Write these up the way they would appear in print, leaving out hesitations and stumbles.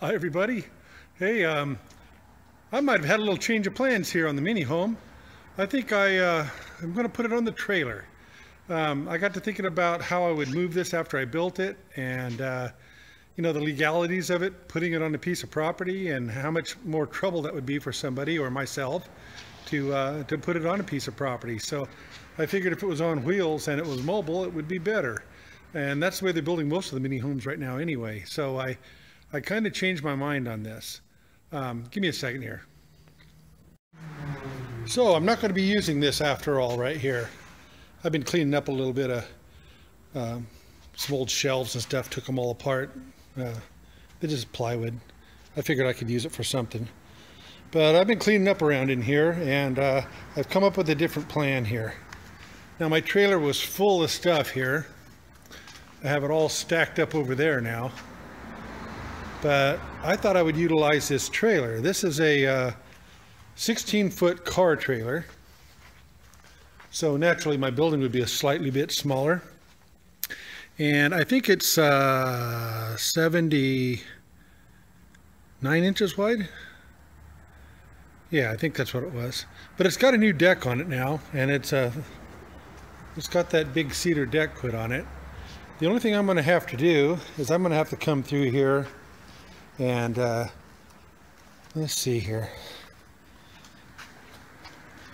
Hi everybody. Hey, I might have had a little change of plans here on the mini home. I think I'm going to put it on the trailer. I got to thinking about how I would move this after I built it, and you know, the legalities of it, putting it on a piece of property, and how much more trouble that would be for somebody or myself to put it on a piece of property. So I figured if it was on wheels and it was mobile, it would be better. And that's the way they're building most of the mini homes right now anyway. So I kind of changed my mind on this. Give me a second here. So I'm not going to be using this after all right here. I've been cleaning up a little bit of some old shelves and stuff, took them all apart. They're just plywood. I figured I could use it for something. But I've been cleaning up around in here, and I've come up with a different plan here. Now my trailer was full of stuff here. I have it all stacked up over there now. But I thought I would utilize this trailer. This is a 16-foot car trailer. So naturally my building would be a slightly bit smaller. And I think it's 79 inches wide. Yeah, I think that's what it was. But it's got a new deck on it now, and it's got that big cedar deck put on it. The only thing I'm going to have to do is I'm going to have to come through here and let's see here.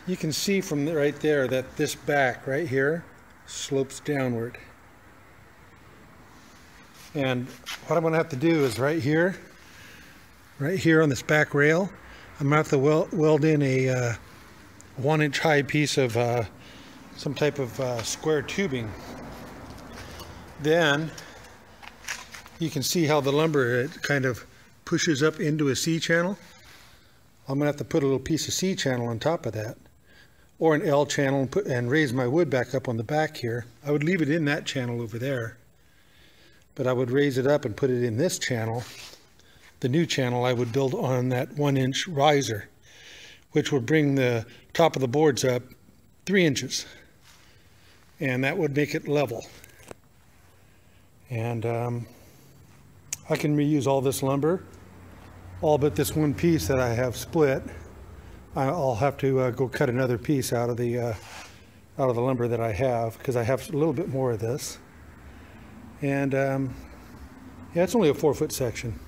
You can see from right there that this back right here slopes downward. And what I'm going to have to do is right here on this back rail, I'm going to have to weld in a 1-inch high piece of some type of square tubing. Then you can see how the lumber, it kind of pushes up into a C-channel. I'm gonna have to put a little piece of C-channel on top of that, or an L-channel, and raise my wood back up on the back here. I would leave it in that channel over there, but I would raise it up and put it in this channel, the new channel I would build on that 1-inch riser, which would bring the top of the boards up 3 inches, and that would make it level. And I can reuse all this lumber, all but this one piece that I have split. I'll have to go cut another piece out of the lumber that I have, because I have a little bit more of this. And yeah, it's only a 4-foot section.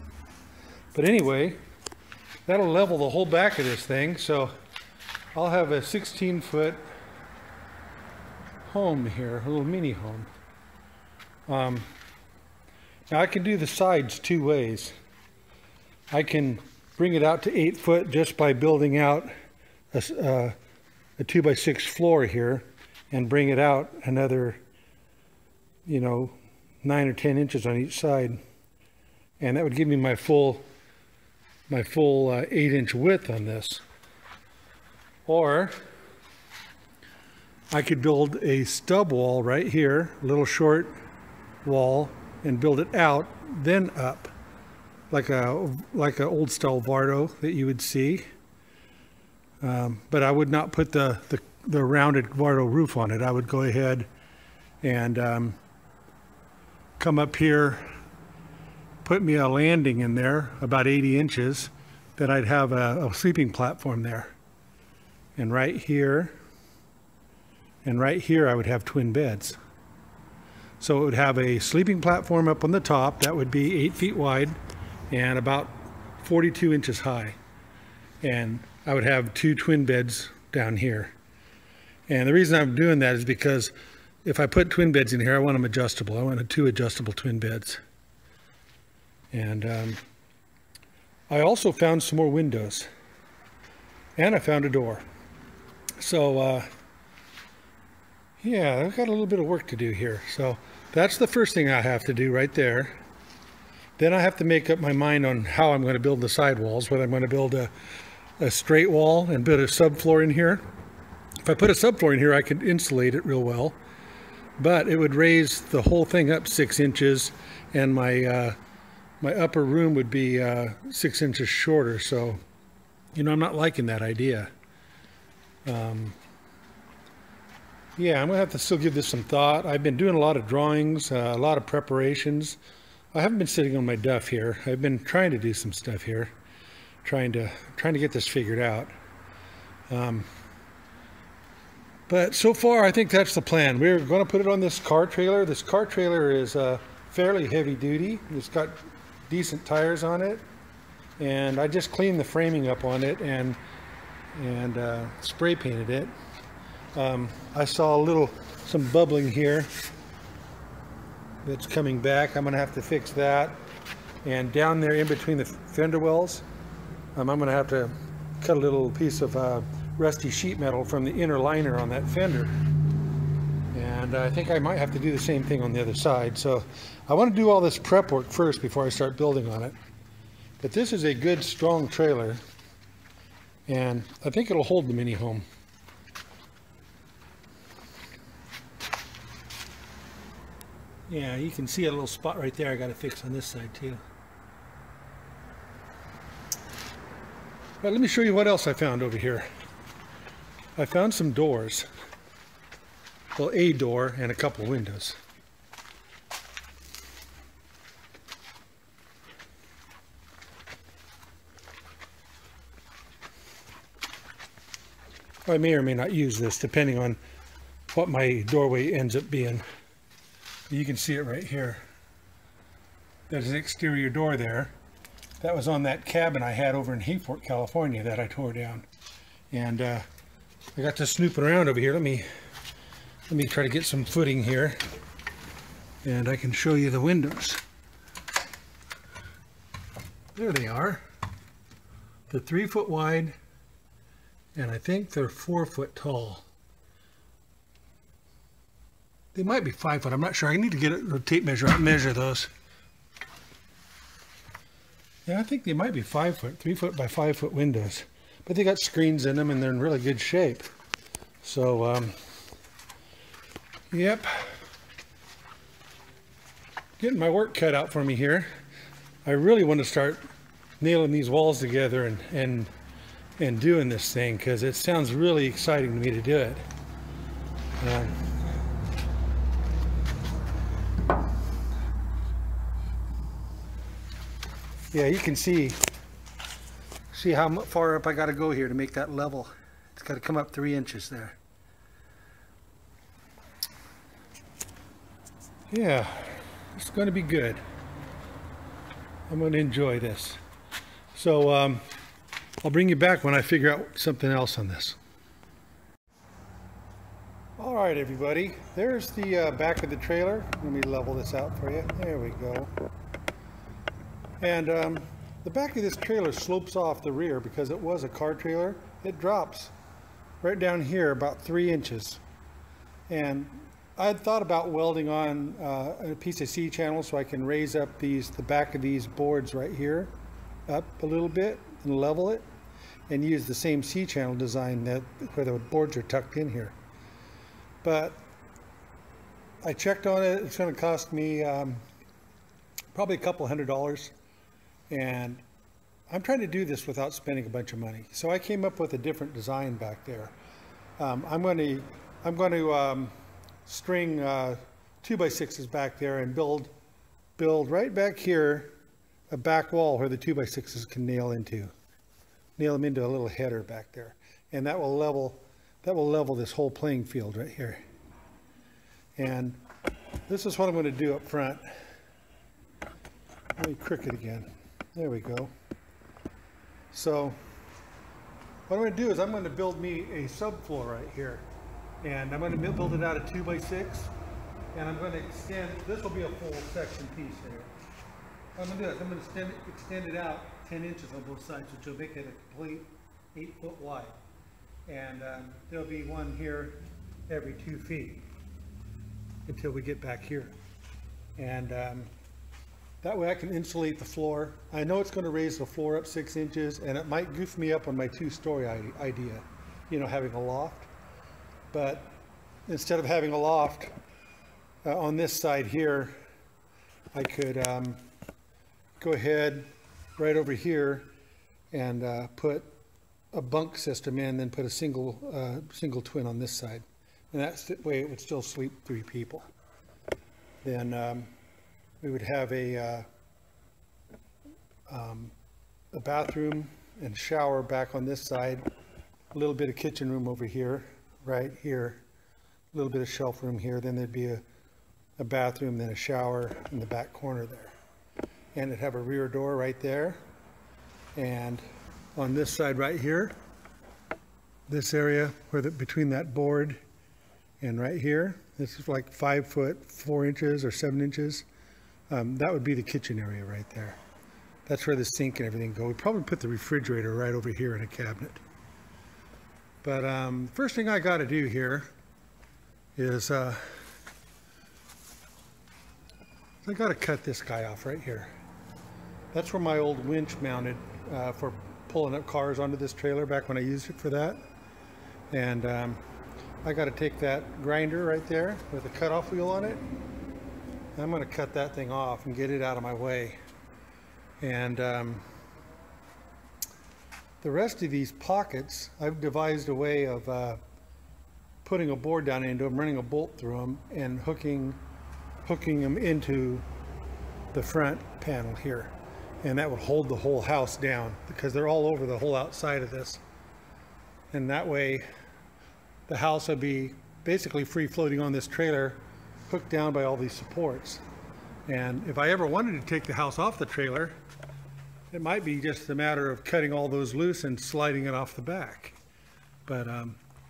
But anyway, that'll level the whole back of this thing. So I'll have a 16-foot home here, a little mini home. Now I can do the sides two ways. I can bring it out to 8 foot just by building out a 2x6 floor here, and bring it out another, you know, 9 or 10 inches on each side, and that would give me my full 8-inch width on this. Or I could build a stub wall right here, a little short wall, and build it out then up, like a old style Vardo that you would see. But I would not put the rounded Vardo roof on it. I would go ahead and come up here, put me a landing in there about 80 inches, then I'd have a sleeping platform there, and right here I would have twin beds. So it would have a sleeping platform up on the top that would be 8 feet wide and about 42 inches high. And I would have 2 twin beds down here. And the reason I'm doing that is because if I put twin beds in here, I want them adjustable. I want 2 adjustable twin beds. And I also found some more windows. And I found a door. So yeah, I've got a little bit of work to do here. So that's the first thing I have to do right there. Then I have to make up my mind on how I'm going to build the sidewalls, whether I'm going to build a straight wall and build a subfloor in here. If I put a subfloor in here, I could insulate it real well, but it would raise the whole thing up 6 inches, and my upper room would be 6 inches shorter. So, you know, I'm not liking that idea. Yeah, I'm going to have to still give this some thought. I've been doing a lot of drawings, a lot of preparations. I haven't been sitting on my duff here. I've been trying to do some stuff here, trying to get this figured out. But so far, I think that's the plan. We're going to put it on this car trailer. This car trailer is fairly heavy duty. It's got decent tires on it, and I just cleaned the framing up on it and spray painted it. I saw some bubbling here that's coming back. I'm gonna have to fix that, and down there in between the fender wells, I'm gonna have to cut a little piece of rusty sheet metal from the inner liner on that fender, and I think I might have to do the same thing on the other side. So I want to do all this prep work first before I start building on it. But this is a good strong trailer, and I think it'll hold the mini home. Yeah, you can see a little spot right there I got to fix on this side too. All right, let me show you what else I found over here. I found some doors. Well, a door and a couple windows. I may or may not use this depending on what my doorway ends up being. You can see it right here. There's an exterior door there. That was on that cabin I had over in Hayfork, California that I tore down. And I got to snooping around over here. Let me try to get some footing here, and I can show you the windows. There they are. They're 3 foot wide, and I think they're 4 foot tall. They might be 5 foot, I'm not sure. I need to get a tape measure out and measure those. Yeah, I think they might be 5 foot, 3 foot by 5 foot windows. But they got screens in them, and they're in really good shape. So, yep. Getting my work cut out for me here. I really want to start nailing these walls together and doing this thing, because it sounds really exciting to me to do it. Yeah, you can see how far up I got to go here to make that level. It's got to come up 3 inches there. Yeah, it's going to be good. I'm going to enjoy this. So I'll bring you back when I figure out something else on this. All right, everybody. There's the back of the trailer. Let me level this out for you. There we go. And the back of this trailer slopes off the rear because it was a car trailer. It drops right down here about 3 inches. And I had thought about welding on a piece of C-channel so I can raise up the back of these boards right here up a little bit and level it, and use the same C-channel design where the boards are tucked in here. But I checked on it. It's going to cost me probably a couple $100, and I'm trying to do this without spending a bunch of money. So I came up with a different design back there. I'm going to string 2x6s back there and build right back here a back wall where the 2x6s can nail them into a little header back there, and that will level this whole playing field right here. And this is what I'm going to do up front. Let me cricket again. There we go. So what I'm going to do is I'm going to build me a subfloor right here, and I'm going to build it out of 2x6, and I'm going to extend. This will be a full section piece here. I'm going to do this. I'm going to extend it out 10 inches on both sides, which will make it a complete 8 foot wide. And there'll be one here every 2 feet until we get back here. And that way I can insulate the floor. I know it's going to raise the floor up 6 inches, and it might goof me up on my two-story idea, you know, having a loft. But instead of having a loft on this side here, I could go ahead right over here and put a bunk system in, then put a single twin on this side, and that's the way it would still sleep 3 people. Then we would have a a bathroom and shower back on this side, a little bit of kitchen room over here, right here, a little bit of shelf room here, then there'd be a bathroom, then a shower in the back corner there. And it'd have a rear door right there. And on this side right here, this area where between that board and right here, this is like 5 foot 4 inches or 7 inches. That would be the kitchen area right there. That's where the sink and everything go. We'd probably put the refrigerator right over here in a cabinet. But first thing I got to do here is I got to cut this guy off right here. That's where my old winch mounted for pulling up cars onto this trailer back when I used it for that. And I got to take that grinder right there with a cutoff wheel on it. I'm going to cut that thing off and get it out of my way. And the rest of these pockets, I've devised a way of putting a board down into them, running a bolt through them, and hooking them into the front panel here. And that would hold the whole house down because they're all over the whole outside of this. And that way, the house would be basically free floating on this trailer, hooked down by all these supports. And if I ever wanted to take the house off the trailer, it might be just a matter of cutting all those loose and sliding it off the back. But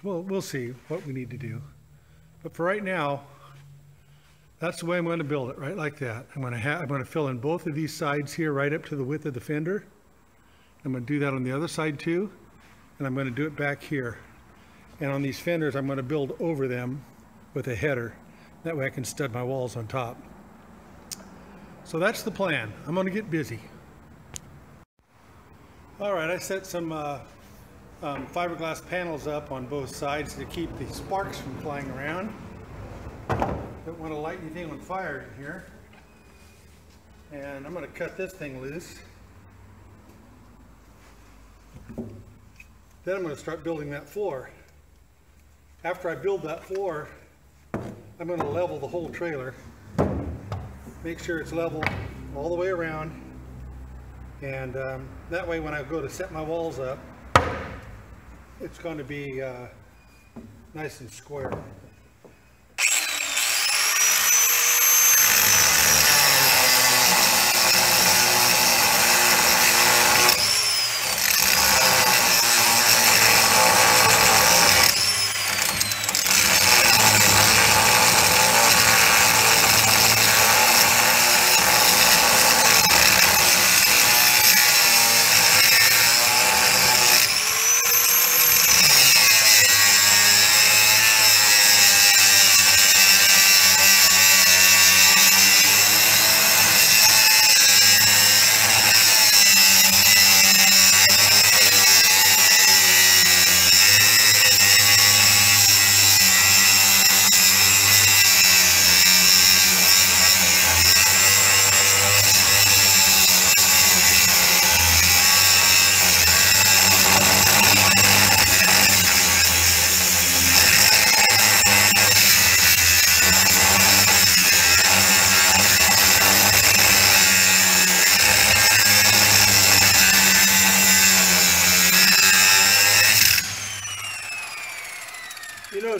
we'll see what we need to do. But for right now, that's the way I'm going to build it, right like that. I'm going to fill in both of these sides here right up to the width of the fender. I'm going to do that on the other side too, and I'm going to do it back here. And on these fenders, I'm going to build over them with a header. That way I can stud my walls on top. So that's the plan. I'm going to get busy. All right, I set some fiberglass panels up on both sides to keep the sparks from flying around. Don't want to light anything on fire in here. And I'm going to cut this thing loose. Then I'm going to start building that floor. After I build that floor, I'm going to level the whole trailer. Make sure it's level all the way around. And that way when I go to set my walls up, it's going to be nice and square.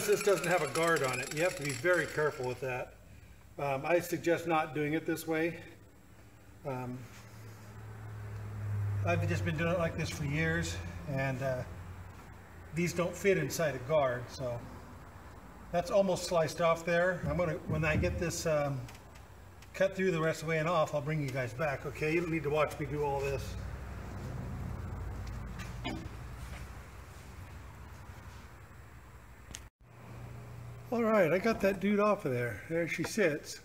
This doesn't have a guard on it. You have to be very careful with that. I suggest not doing it this way. I've just been doing it like this for years, and these don't fit inside a guard, so that's almost sliced off there. When I get this cut through the rest of the way and off, I'll bring you guys back, okay? You don't need to watch me do all this. All right, I got that dude off of there. There she sits.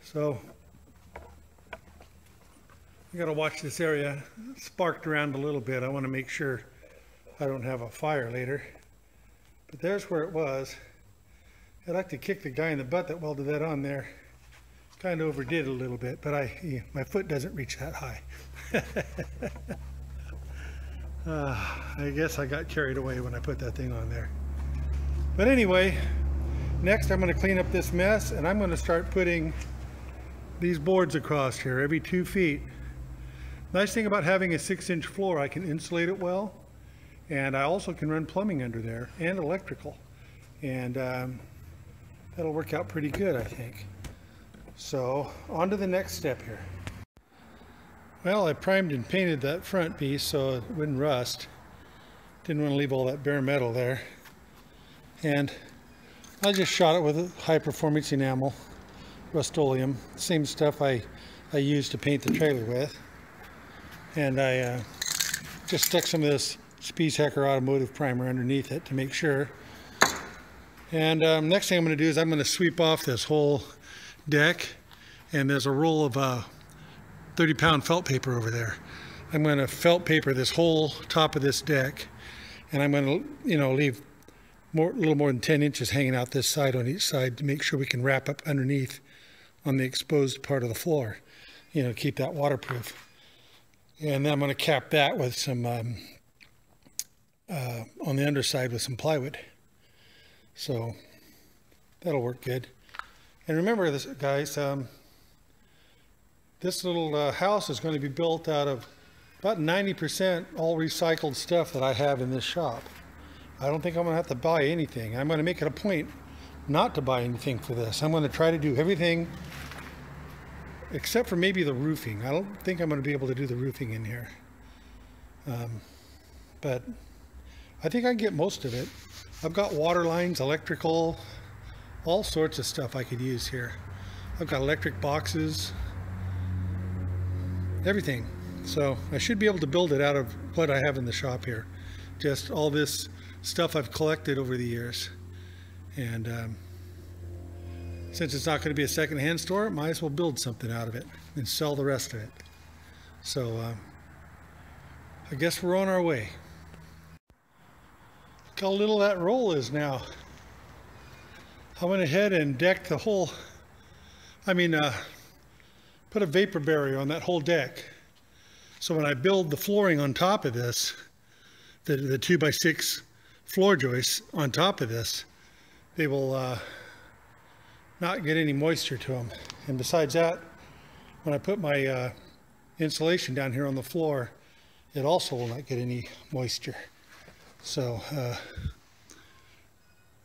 So I got to watch this area. It's sparked around a little bit. I want to make sure I don't have a fire later. But there's where it was. I'd like to kick the guy in the butt that welded that on there. Kind of overdid it a little bit, but my foot doesn't reach that high. I guess I got carried away when I put that thing on there. But anyway, next I'm going to clean up this mess, and I'm going to start putting these boards across here every 2 feet. Nice thing about having a 6-inch floor, I can insulate it well, and I also can run plumbing under there and electrical, and that'll work out pretty good, I think. So on to the next step here. Well, I primed and painted that front piece so it wouldn't rust. Didn't want to leave all that bare metal there, and I just shot it with a high performance enamel, Rust-Oleum, same stuff I used to paint the trailer with. And I just stuck some of this Spies Hecker automotive primer underneath it to make sure. And next thing I'm going to do is I'm going to sweep off this whole deck, and there's a roll of 30-pound felt paper over there. I'm going to felt paper this whole top of this deck, and I'm going to, you know, leave a little more than 10 inches hanging out this side on each side to make sure we can wrap up underneath on the exposed part of the floor, you know, keep that waterproof. And then I'm going to cap that with some, on the underside with some plywood. So that'll work good. And remember this, guys, this little house is going to be built out of about 90% all recycled stuff that I have in this shop. I don't think I'm going to have to buy anything. I'm going to make it a point not to buy anything for this. I'm going to try to do everything except for maybe the roofing. I don't think I'm going to be able to do the roofing in here. But I think I can get most of it. I've got water lines, electrical, all sorts of stuff I could use here. I've got electric boxes, everything. So I should be able to build it out of what I have in the shop here. Just all this stuff I've collected over the years. And since it's not going to be a secondhand store, might as well build something out of it and sell the rest of it. So I guess we're on our way. Look how little that roll is now. I went ahead and decked the whole, put a vapor barrier on that whole deck. So when I build the flooring on top of this, the 2x6 floor joists on top of this, they will not get any moisture to them. And besides that, when I put my insulation down here on the floor, it also will not get any moisture. So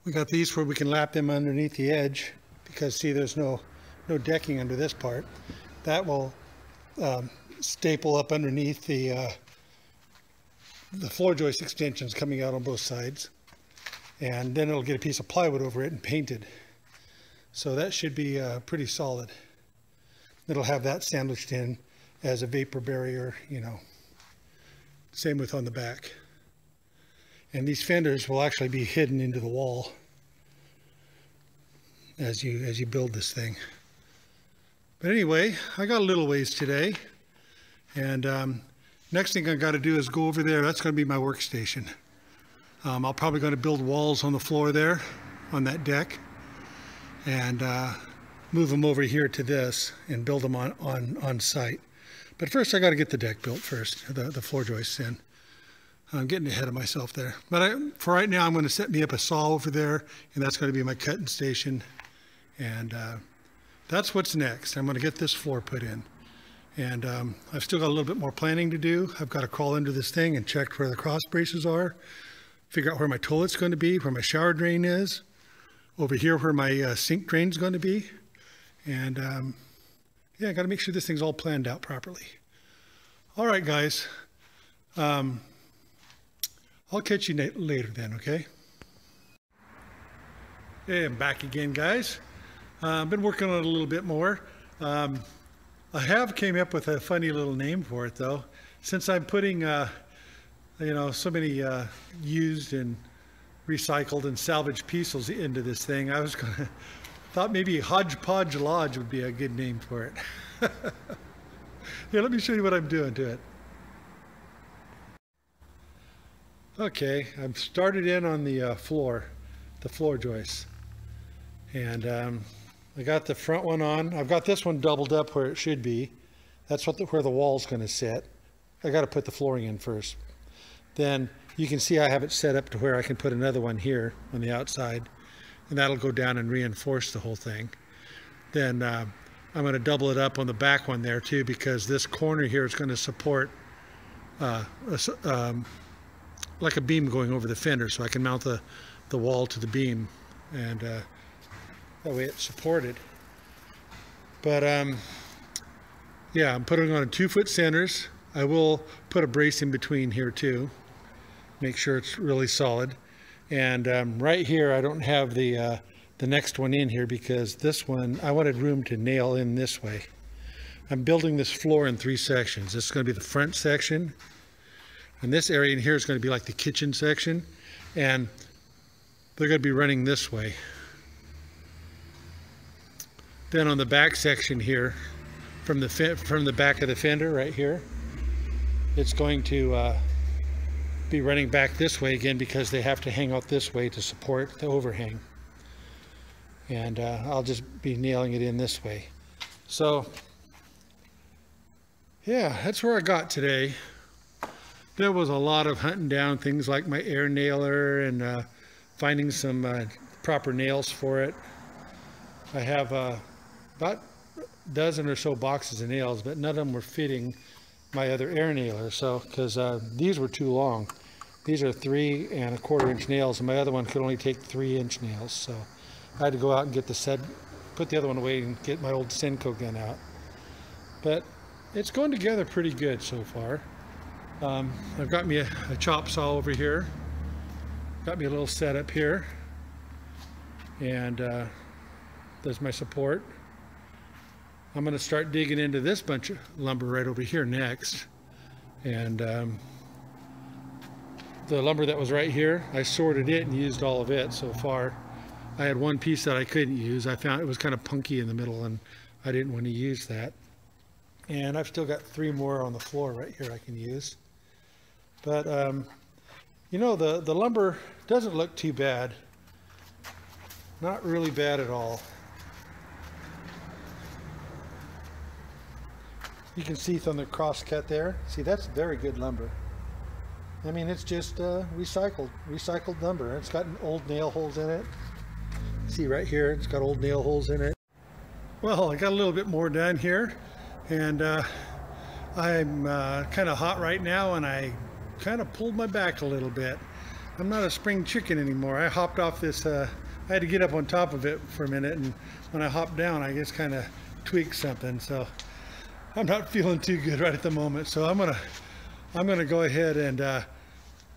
we got these where we can lap them underneath the edge, because see, there's no decking under this part. That will staple up underneath the floor joist extensions coming out on both sides, and then it'll get a piece of plywood over it and painted. So that should be pretty solid. It'll have that sandwiched in as a vapor barrier, you know. Same with on the back. And these fenders will actually be hidden into the wall as you build this thing. But anyway, I got a little ways today, and next thing I got to do is go over there. That's going to be my workstation. I'm probably going to build walls on the floor there, on that deck, and move them over here to this and build them on site. But first, I got to get the deck built first, the floor joists in. I'm getting ahead of myself there. But for right now, I'm going to set me up a saw over there, and that's going to be my cutting station. And that's what's next. I'm going to get this floor put in. And I've still got a little bit more planning to do. I've got to crawl under this thing and check where the cross braces are, figure out where my toilet's going to be, where my shower drain is, over here where my sink drain's going to be. And yeah, I got to make sure this thing's all planned out properly. All right, guys. I'll catch you later then, okay? Hey, I'm back again, guys. I've been working on it a little bit more. I have came up with a funny little name for it, though. Since I'm putting, you know, so many used and recycled and salvaged pieces into this thing, I was thought maybe Hodge Podge Lodge would be a good name for it. Here, let me show you what I'm doing to it. Okay, I've started in on the floor joists, and I got the front one on. I've got this one doubled up where it should be. That's what where the wall's going to sit. I got to put the flooring in first. Then you can see I have it set up to where I can put another one here on the outside, and that'll go down and reinforce the whole thing. Then I'm going to double it up on the back one there too, because this corner here is going to support like a beam going over the fender, so I can mount the wall to the beam, and that way it's supported. But yeah, I'm putting on a 2-foot centers. I will put a brace in between here too, make sure it's really solid. And right here, I don't have the next one in here, because this one, I wanted room to nail in this way. I'm building this floor in 3 sections. This is going to be the front section, and this area in here is going to be like the kitchen section, and they're going to be running this way. Then on the back section here, from the back of the fender right here, it's going to be running back this way again, because they have to hang out this way to support the overhang. And I'll just be nailing it in this way. So yeah, that's where I got today. There was a lot of hunting down things like my air nailer and finding some proper nails for it. I have about a dozen or so boxes of nails, but none of them were fitting my other air nailer, so because these were too long. These are 3¼ inch nails, and my other one could only take 3-inch nails, so I had to go out and get the put the other one away and get my old Senko gun out. But it's going together pretty good so far. I've got me a chop saw over here. Got me a little setup here. And there's my support. I'm going to start digging into this bunch of lumber right over here next. And the lumber that was right here, I sorted it and used all of it so far. I had one piece that I couldn't use. I found it was kind of punky in the middle, and I didn't want to use that. And I've still got 3 more on the floor right here I can use. But you know, the lumber doesn't look too bad. Not really bad at all. You can see from the crosscut there. See, that's very good lumber. I mean, it's just recycled lumber. It's got old nail holes in it. See right here, it's got old nail holes in it. Well, I got a little bit more done here, and I'm kind of hot right now, and I kind of pulled my back a little bit. I'm not a spring chicken anymore. I hopped off this, I had to get up on top of it for a minute, and when I hopped down, I just kind of tweaked something, so I'm not feeling too good right at the moment. So I'm gonna go ahead and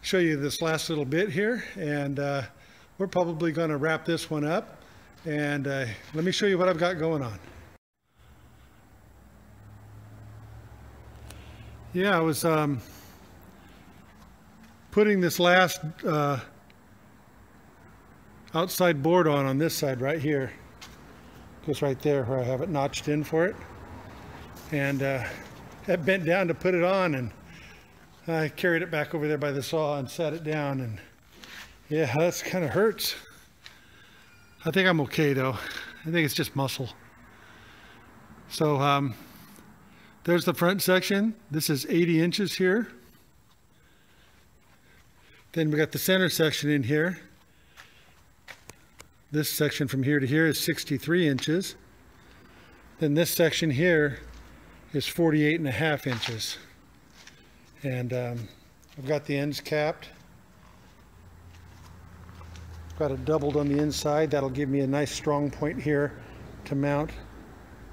show you this last little bit here, and we're probably going to wrap this one up, and let me show you what I've got going on. Yeah, I was putting this last outside board on this side right here, just right there where I have it notched in for it, and I bent down to put it on, and I carried it back over there by the saw and set it down, and yeah, that's kind of hurts. I think I'm okay though. I think it's just muscle. So there's the front section. This is 80 inches here. Then we got the center section in here. This section from here to here is 63 inches. Then this section here is 48½ inches. And I've got the ends capped. Got it doubled on the inside. That'll give me a nice strong point here to mount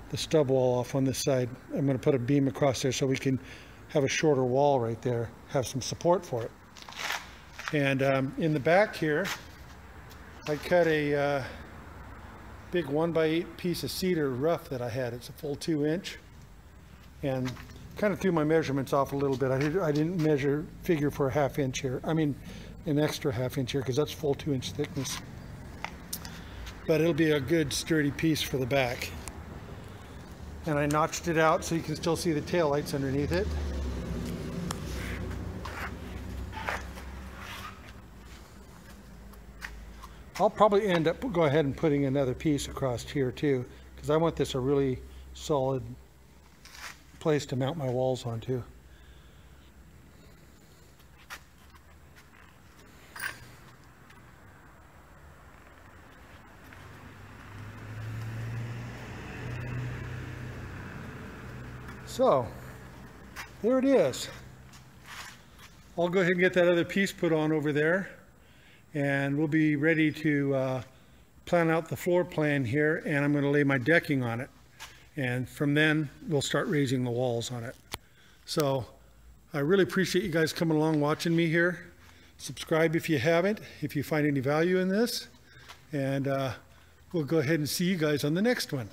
the stub wall off on this side. I'm going to put a beam across there so we can have a shorter wall right there, have some support for it. And in the back here, I cut a big 1x8 piece of cedar rough that I had. It's a full 2-inch, and kind of threw my measurements off a little bit. I didn't figure for a ½ inch here. I mean, an extra ½ inch here, because that's full 2-inch thickness, but it'll be a good sturdy piece for the back. And I notched it out so you can still see the tail lights underneath it. I'll probably end up go ahead and putting another piece across here too, because I want this a really solid place to mount my walls onto. So there it is. I'll go ahead and get that other piece put on over there, and we'll be ready to plan out the floor plan here, and I'm going to lay my decking on it, and from then we'll start raising the walls on it. So I really appreciate you guys coming along, watching me here. Subscribe if you haven't, if you find any value in this, and we'll go ahead and see you guys on the next one.